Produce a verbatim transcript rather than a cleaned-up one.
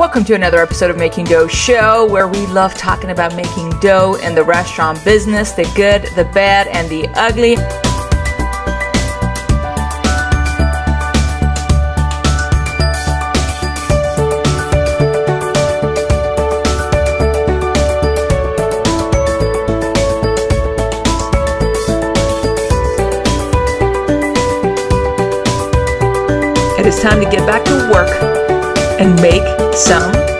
Welcome to another episode of Making Dough Show, where we love talking about making dough and the restaurant business, the good, the bad, and the ugly. It is time to get back to work and make some